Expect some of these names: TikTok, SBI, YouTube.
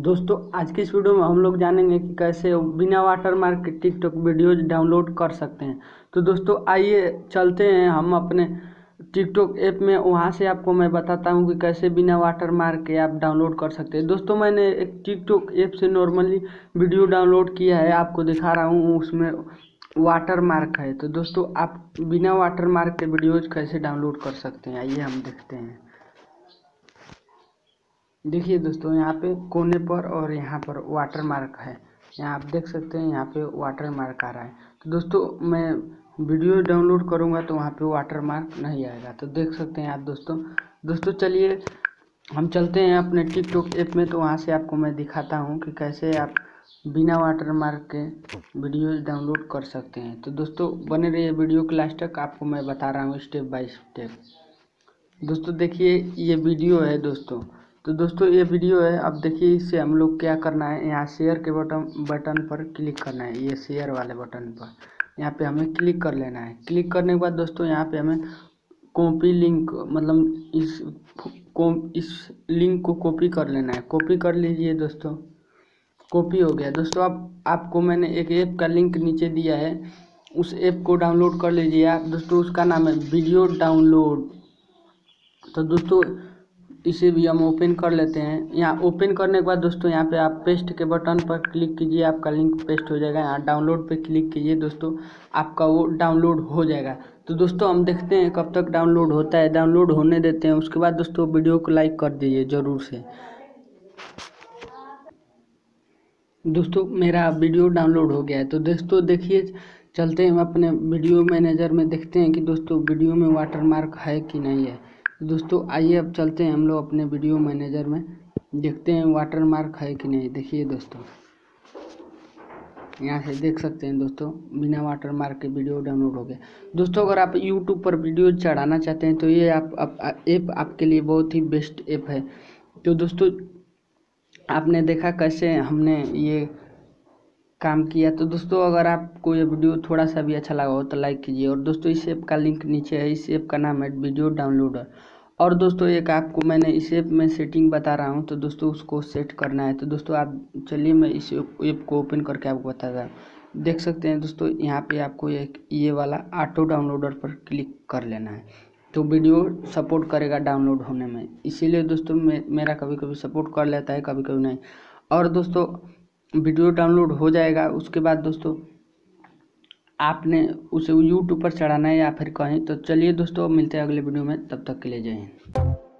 दोस्तों आज की इस वीडियो में हम लोग जानेंगे कि कैसे बिना वाटरमार्क के टिकटॉक वीडियोज डाउनलोड कर सकते हैं। तो दोस्तों आइए चलते हैं हम अपने टिकटॉक ऐप में, वहाँ से आपको मैं बताता हूँ कि कैसे बिना वाटरमार्क के आप डाउनलोड कर सकते हैं। दोस्तों मैंने एक टिकटॉक ऐप से नॉर्मली वीडियो डाउनलोड किया है, आपको दिखा रहा हूँ, उसमें वाटरमार्क है। तो दोस्तों आप बिना वाटरमार्क के वीडियोज कैसे डाउनलोड कर सकते हैं, आइए हम देखते हैं। देखिए दोस्तों यहाँ पे कोने पर और यहाँ पर वाटरमार्क है, यहाँ आप देख सकते हैं, यहाँ पे वाटरमार्क आ रहा है। तो दोस्तों मैं वीडियो डाउनलोड करूँगा तो वहाँ पे वाटरमार्क नहीं आएगा, तो देख सकते हैं आप दोस्तों चलिए हम चलते हैं अपने टिकटॉक ऐप में, तो वहाँ से आपको मैं दिखाता हूँ कि कैसे आप बिना वाटरमार्क के वीडियोज डाउनलोड कर सकते हैं। तो दोस्तों बने रहिए वीडियो के लास्ट तक, आपको मैं बता रहा हूँ स्टेप बाय स्टेप। दोस्तों देखिए ये वीडियो है दोस्तों, तो दोस्तों ये वीडियो है, अब देखिए इससे हम लोग क्या करना है, यहाँ शेयर के बटन पर क्लिक करना है, ये शेयर वाले बटन पर यहाँ पे हमें क्लिक कर लेना है। क्लिक करने के बाद दोस्तों यहाँ पे हमें कॉपी लिंक, मतलब इस लिंक को कॉपी कर लेना है। कॉपी कर लीजिए दोस्तों, कॉपी हो गया। दोस्तों अब आपको मैंने एक ऐप का लिंक नीचे दिया है, उस ऐप को डाउनलोड कर लीजिए आप दोस्तों, उसका नाम है वीडियो डाउनलोड। तो दोस्तों इसे भी हम ओपन कर लेते हैं। यहाँ ओपन करने के बाद दोस्तों यहाँ पे आप पेस्ट के बटन पर क्लिक कीजिए, आपका लिंक पेस्ट हो जाएगा। यहाँ डाउनलोड पे क्लिक कीजिए दोस्तों, आपका वो डाउनलोड हो जाएगा। तो दोस्तों हम देखते हैं कब तक डाउनलोड होता है, डाउनलोड होने देते हैं। उसके बाद दोस्तों वीडियो को लाइक कर दीजिए ज़रूर से। दोस्तों मेरा वीडियो डाउनलोड हो गया है। तो दोस्तों देखिए चलते हैं हम अपने वीडियो मैनेजर में, देखते हैं कि दोस्तों वीडियो में वाटरमार्क है कि नहीं है। दोस्तों आइए अब चलते हैं हम लोग अपने वीडियो मैनेजर में, देखते हैं वाटरमार्क है कि नहीं। देखिए दोस्तों यहाँ से देख सकते हैं दोस्तों बिना वाटरमार्क के वीडियो डाउनलोड हो गया। दोस्तों अगर आप YouTube पर वीडियो चढ़ाना चाहते हैं तो ये आप ऐप आपके लिए बहुत ही बेस्ट ऐप है। तो दोस्तों आपने देखा कैसे हमने ये काम किया। तो दोस्तों अगर आपको ये वीडियो थोड़ा सा भी अच्छा लगा हो तो लाइक कीजिए। और दोस्तों इस ऐप का लिंक नीचे है, इस ऐप का नाम है वीडियो डाउनलोडर। और दोस्तों एक आपको मैंने इस ऐप में सेटिंग बता रहा हूँ, तो दोस्तों उसको सेट करना है। तो दोस्तों आप चलिए मैं इस ऐप को ओपन करके आपको बताता हूँ। देख सकते हैं दोस्तों यहाँ पर आपको एक ये वाला ऑटो डाउनलोडर पर क्लिक कर लेना है, तो वीडियो सपोर्ट करेगा डाउनलोड होने में। इसीलिए दोस्तों मेरा कभी कभी सपोर्ट कर लेता है, कभी कभी नहीं। और दोस्तों वीडियो डाउनलोड हो जाएगा, उसके बाद दोस्तों आपने उसे यूट्यूब पर चढ़ाना है या फिर कहीं। तो चलिए दोस्तों मिलते हैं अगले वीडियो में, तब तक के लिए जय हिंद।